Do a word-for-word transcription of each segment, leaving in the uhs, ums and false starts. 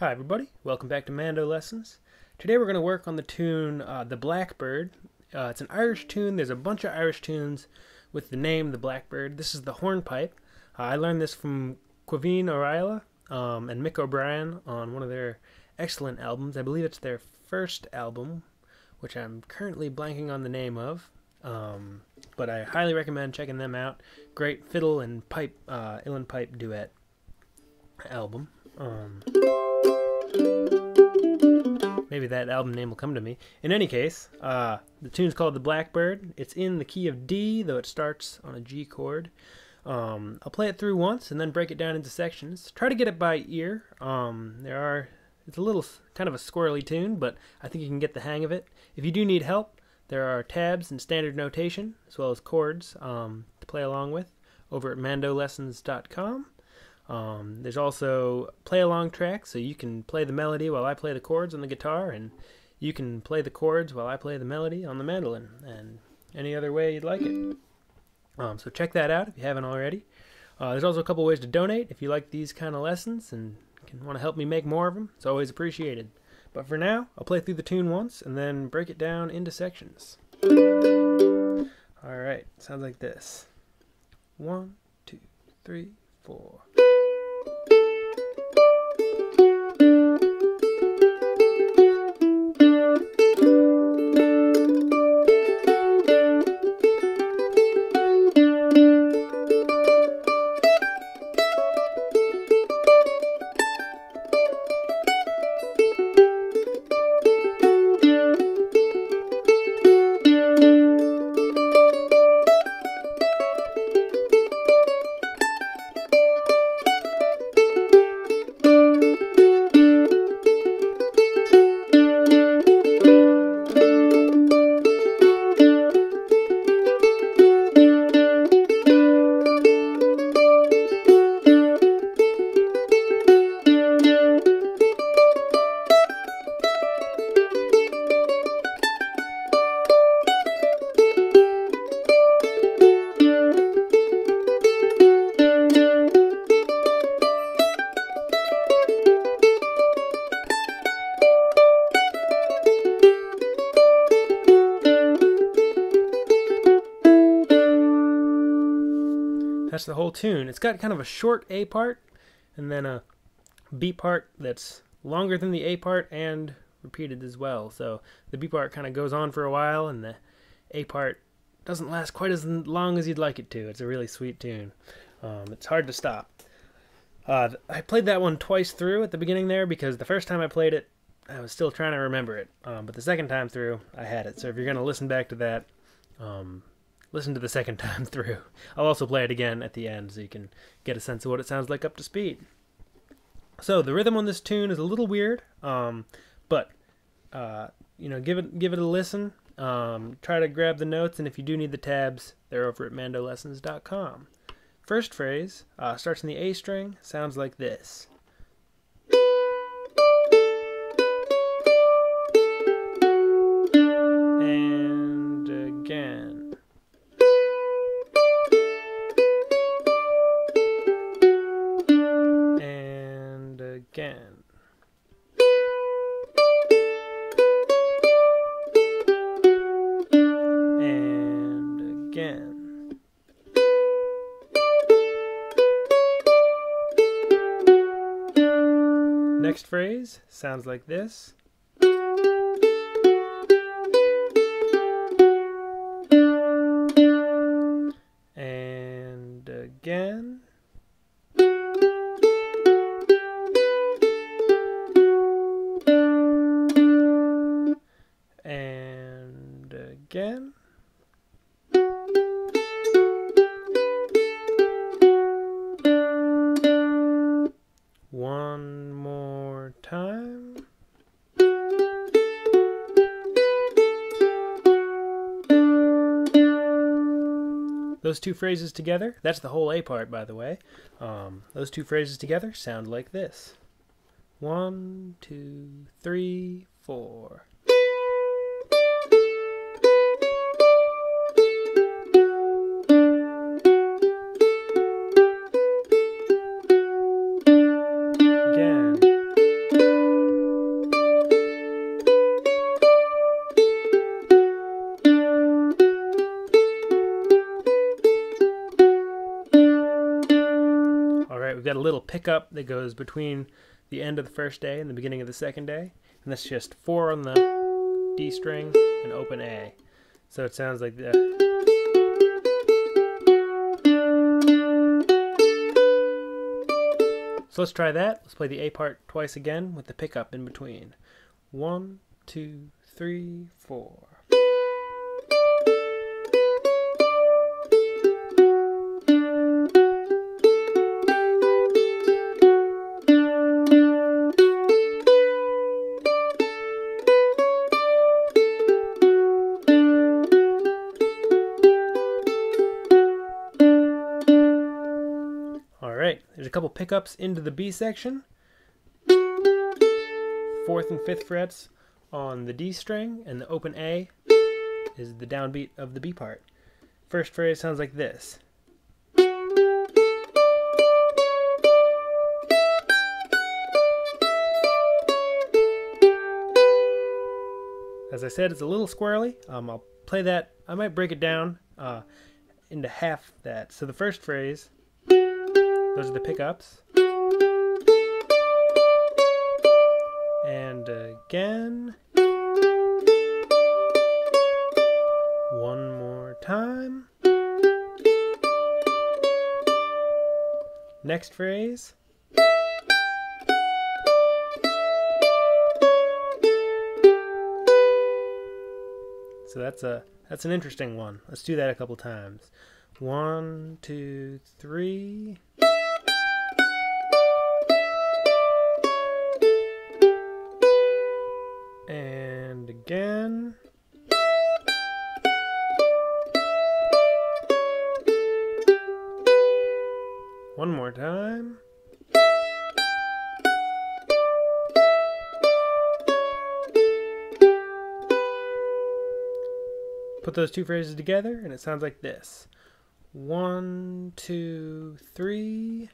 Hi everybody, welcome back to Mando Lessons. Today we're going to work on the tune uh, The Blackbird. Uh, it's an Irish tune. There's a bunch of Irish tunes with the name The Blackbird. This is the hornpipe. Uh, I learned this from Quivine O'Reilly um, and Mick O'Brien on one of their excellent albums. I believe it's their first album, which I'm currently blanking on the name of. Um, but I highly recommend checking them out. Great fiddle and pipe, uh, illin pipe duet album. Um... Maybe that album name will come to me. In any case, uh, the tune's called The Blackbird. It's in the key of D, though it starts on a G chord. Um, I'll play it through once and then break it down into sections. Try to get it by ear. Um, there are, it's a little, kind of a squirrely tune, but I think you can get the hang of it. If you do need help, there are tabs and standard notation, as well as chords um, to play along with over at mando lessons dot com. Um, there's also play-along tracks, so you can play the melody while I play the chords on the guitar, and you can play the chords while I play the melody on the mandolin, and any other way you'd like it. Um, so check that out if you haven't already. Uh, there's also a couple ways to donate if you like these kind of lessons and can want to help me make more of them. It's always appreciated. But for now, I'll play through the tune once and then break it down into sections. Alright, sounds like this. One, two, three, four. That's the whole tune. It's got kind of a short A part and then a B part that's longer than the A part and repeated as well. So the B part kind of goes on for a while and the A part doesn't last quite as long as you'd like it to. It's a really sweet tune. Um, it's hard to stop. Uh, I played that one twice through at the beginning there because the first time I played it, I was still trying to remember it. Um, but the second time through, I had it. So if you're going to listen back to that, um, listen to the second time through. I'll also play it again at the end so you can get a sense of what it sounds like up to speed. So the rhythm on this tune is a little weird, um, but uh, you know, give it give it a listen. Um, try to grab the notes, and if you do need the tabs, they're over at mando lessons dot com. First phrase uh, starts in the A string, sounds like this. Again. And again. Next phrase sounds like this. And again. Again, one more time, those two phrases together, that's the whole A part, by the way, um, those two phrases together sound like this. One, two, three, four. Again. pickup that goes between the end of the first day and the beginning of the second day. And that's just four on the D string and open A. So it sounds like that. So let's try that. Let's play the A part twice again with the pickup in between. One, two, three, four. There's a couple pickups into the B section, fourth and fifth frets on the D string, and the open A is the downbeat of the B part. First phrase sounds like this. As I said, it's a little squirrely. Um, I'll play that. I might break it down uh, into half that. So the first phrase, those are the pickups. And again. One more time. Next phrase. So that's a that's an interesting one. Let's do that a couple times. One, two, three. And again. One more time. Put those two phrases together and it sounds like this. One, two, three.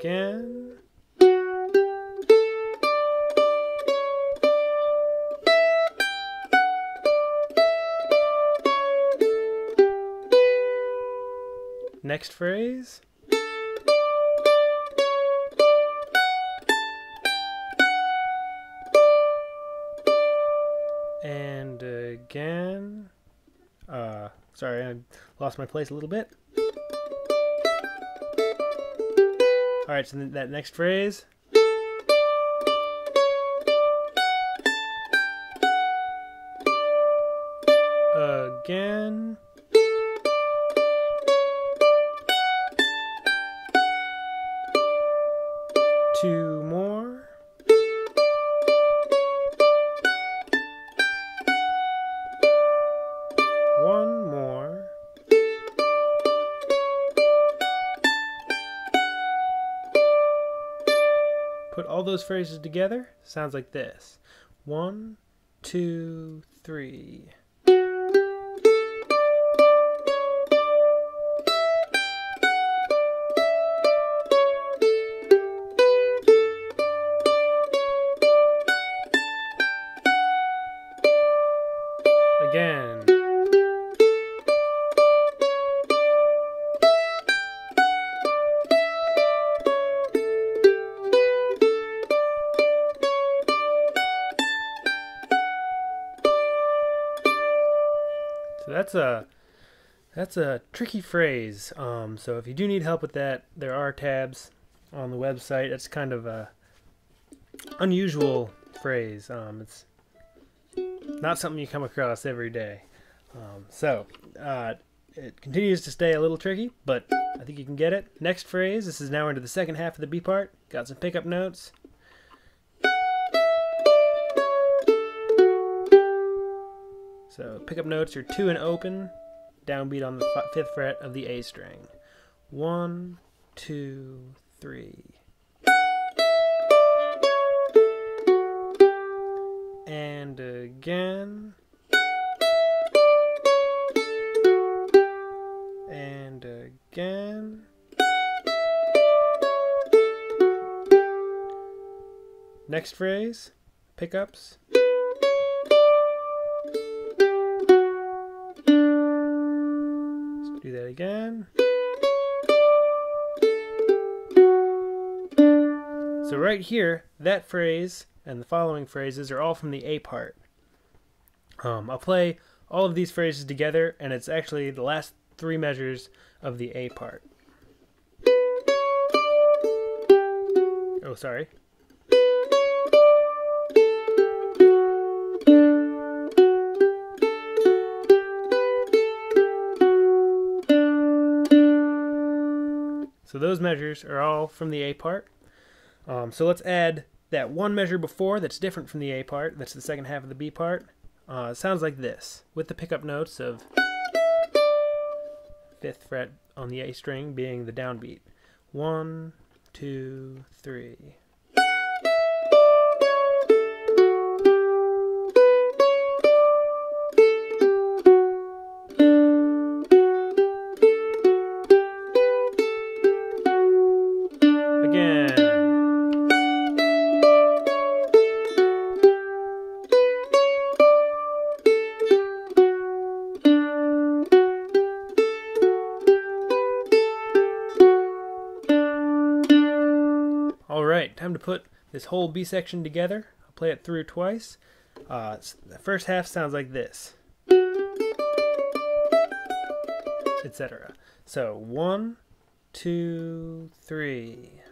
Again. Next phrase. And again. Uh, sorry, I lost my place a little bit. All right, so that next phrase. Again. Two more. One more. Put all those phrases together, sounds like this. One, two, three. Again. That's a that's a tricky phrase. Um, so if you do need help with that, there are tabs on the website. It's kind of a unusual phrase. Um, it's not something you come across every day. Um, so uh, it continues to stay a little tricky, but I think you can get it. Next phrase. This is now into the second half of the B part. Got some pickup notes. So pickup notes are two and open, downbeat on the fifth fret of the A string. One, two, three. And again. And again. Next phrase, pickups. Let's do that again. So right here, that phrase and the following phrases are all from the A part. Um, I'll play all of these phrases together, and it's actually the last three measures of the A part. Oh, sorry. So those measures are all from the A part. Um, so let's add that one measure before that's different from the A part, that's the second half of the B part. Uh, sounds like this, with the pickup notes of fifth fret on the A string being the downbeat. One, two, three. Again. Alright, time to put this whole B section together. I'll play it through twice. Uh, the first half sounds like this, et cetera. So, one, two, three.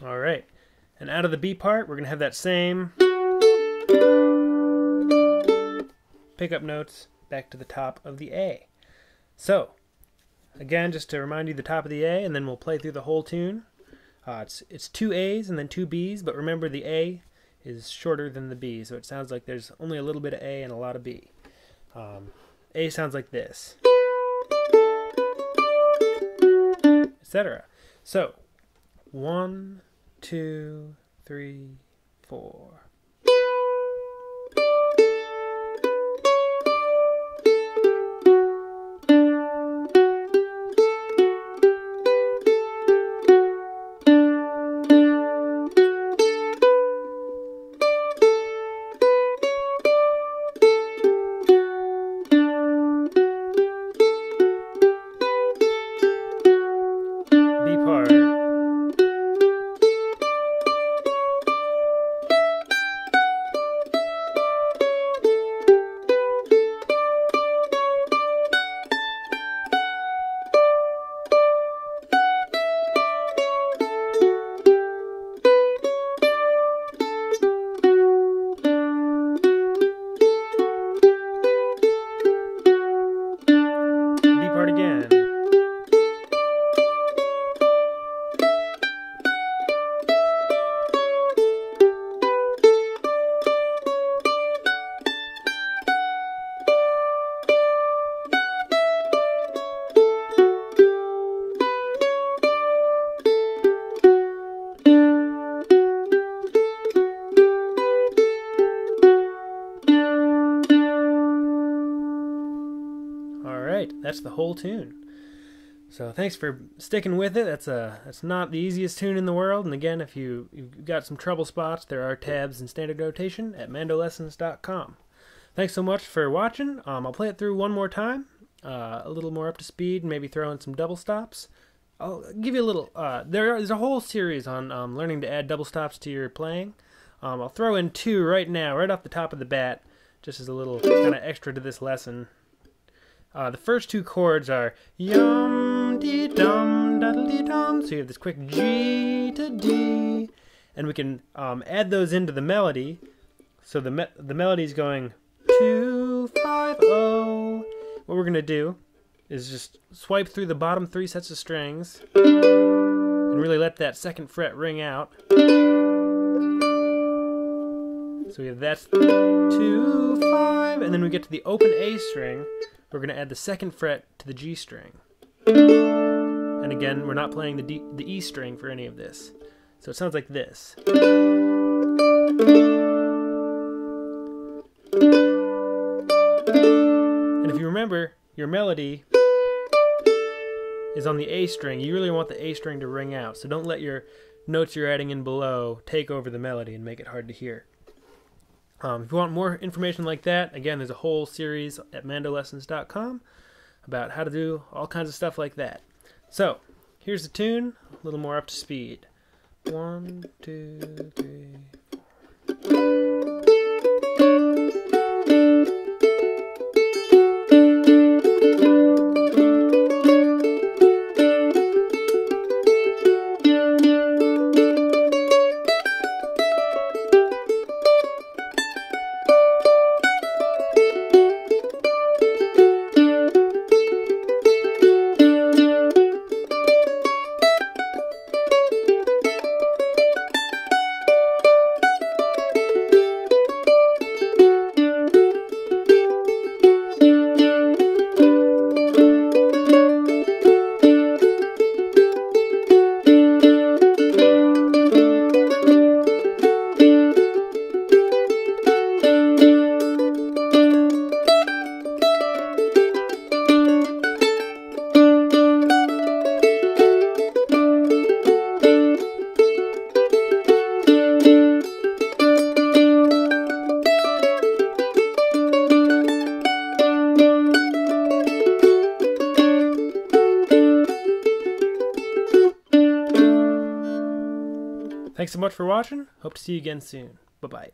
Alright, and out of the B part, we're going to have that same pickup notes back to the top of the A. So, again, just to remind you, the top of the A, and then we'll play through the whole tune. Uh, it's, it's two A's and then two B's, but remember the A is shorter than the B, so it sounds like there's only a little bit of A and a lot of B. Um, A sounds like this, et cetera. So, one, two, three, four. That's the whole tune. So thanks for sticking with it. That's a that's not the easiest tune in the world. And again, if you, you've got some trouble spots, there are tabs in standard notation at mandolessons dot com. Thanks so much for watching. Um, I'll play it through one more time, uh, a little more up to speed, maybe throw in some double stops. I'll give you a little. Uh, there is a whole series on um, learning to add double stops to your playing. Um, I'll throw in two right now, right off the top of the bat, just as a little kind of extra to this lesson. Uh, the first two chords are yum-dee-dum, da-da-dee-dum. So you have this quick G to D, and we can um, add those into the melody. So the me the melody's going two, five, oh. What we're gonna do is just swipe through the bottom three sets of strings and really let that second fret ring out. So we have that's two, five, and then we get to the open A string. We're going to add the second fret to the G string. And again, we're not playing the, D, the E string for any of this. So it sounds like this. And if you remember, your melody is on the A string. You really want the A string to ring out. So don't let your notes you're adding in below take over the melody and make it hard to hear. Um, if you want more information like that, again, there's a whole series at mandolessons dot com about how to do all kinds of stuff like that. So, here's the tune, a little more up to speed. One, two, three, four. Thanks so much for watching. Hope to see you again soon. Bye-bye.